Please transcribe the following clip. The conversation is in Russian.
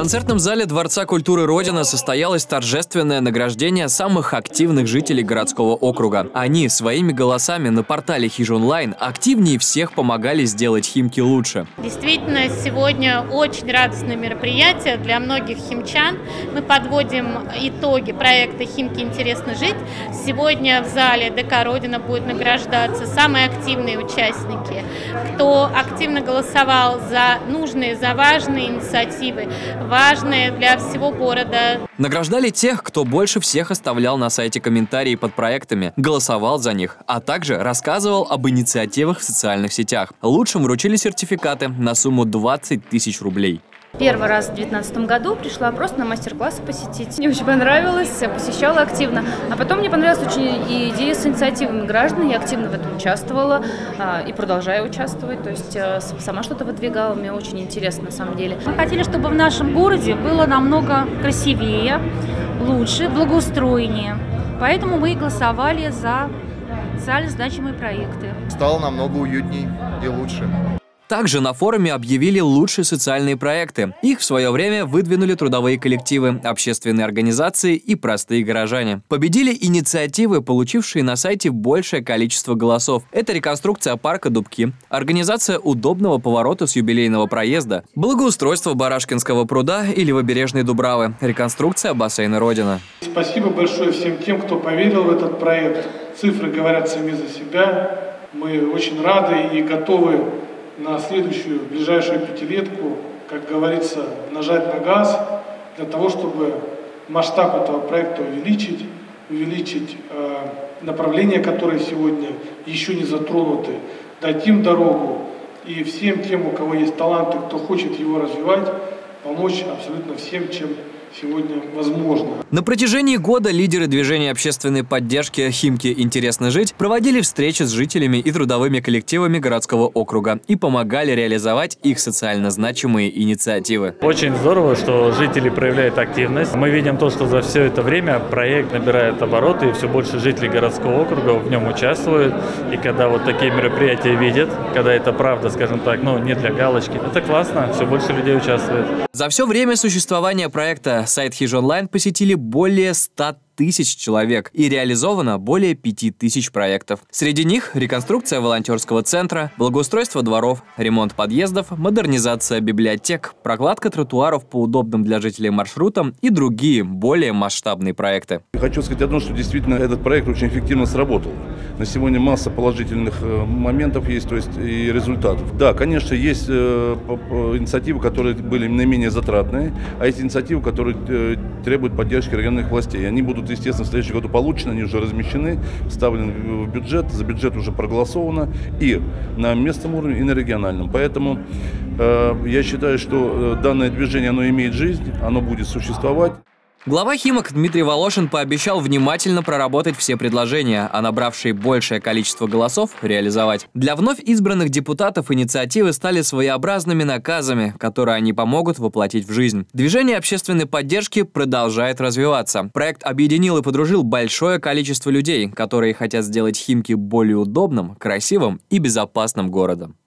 концертном зале Дворца культуры Родина состоялось торжественное награждение самых активных жителей городского округа. Они своими голосами на портале hizh.online активнее всех помогали сделать Химки лучше. Действительно, сегодня очень радостное мероприятие для многих химчан. Мы подводим итоги проекта «Химки. Интересно жить». Сегодня в зале ДК Родина будут награждаться самые активные участники, кто активно голосовал за нужные, за важные инициативы, важные для всего города. Награждали тех, кто больше всех оставлял на сайте комментарии под проектами, голосовал за них, а также рассказывал об инициативах в социальных сетях. Лучшим вручили сертификаты на сумму 20 000 рублей. Первый раз в 2019 году пришла просто на мастер-классы посетить. Мне очень понравилось, посещала активно. А потом мне понравилась очень идея с инициативами граждан. Я активно в этом участвовала и продолжаю участвовать. То есть сама что-то выдвигала. Мне очень интересно на самом деле. Мы хотели, чтобы в нашем городе было намного красивее, лучше, благоустроеннее. Поэтому мы и голосовали за социально значимые проекты. Стало намного уютней и лучше. Также на форуме объявили лучшие социальные проекты. Их в свое время выдвинули трудовые коллективы, общественные организации и простые горожане. Победили инициативы, получившие на сайте большее количество голосов. Это реконструкция парка Дубки, организация удобного поворота с юбилейного проезда, благоустройство Барашкинского пруда и левобережной Дубравы, реконструкция бассейна Родина. Спасибо большое всем тем, кто поверил в этот проект. Цифры говорят сами за себя. Мы очень рады и готовы на следующую, ближайшую пятилетку, как говорится, нажать на газ для того, чтобы масштаб этого проекта увеличить, направления, которые сегодня еще не затронуты, дать им дорогу и всем тем, у кого есть таланты, кто хочет его развивать, помочь абсолютно всем, чем сегодня возможно. На протяжении года лидеры движения общественной поддержки «Химки. Интересно жить» проводили встречи с жителями и трудовыми коллективами городского округа и помогали реализовать их социально значимые инициативы. Очень здорово, что жители проявляют активность. Мы видим то, что за все это время проект набирает обороты, и все больше жителей городского округа в нем участвуют. И когда вот такие мероприятия видят, когда это правда, скажем так, но не для галочки, это классно, все больше людей участвует. За все время существования проекта сайт hizh.online посетили более 100 000 человек и реализовано более 5000 проектов. Среди них реконструкция волонтерского центра, благоустройство дворов, ремонт подъездов, модернизация библиотек, прокладка тротуаров по удобным для жителей маршрутам и другие более масштабные проекты. Хочу сказать одно, что действительно этот проект очень эффективно сработал. На сегодня масса положительных моментов есть, то есть и результатов. Да, конечно, есть инициативы, которые были наименее затратные, а есть инициативы, которые требуют поддержки региональных властей. Они будут, естественно, в следующем году получены, они уже размещены, вставлены в бюджет, за бюджет уже проголосовано и на местном уровне, и на региональном. Поэтому я считаю, что данное движение, оно имеет жизнь, оно будет существовать. Глава «Химок» Дмитрий Волошин пообещал внимательно проработать все предложения, а набравшие большее количество голосов реализовать. Для вновь избранных депутатов инициативы стали своеобразными наказами, которые они помогут воплотить в жизнь. Движение общественной поддержки продолжает развиваться. Проект объединил и подружил большое количество людей, которые хотят сделать Химки более удобным, красивым и безопасным городом.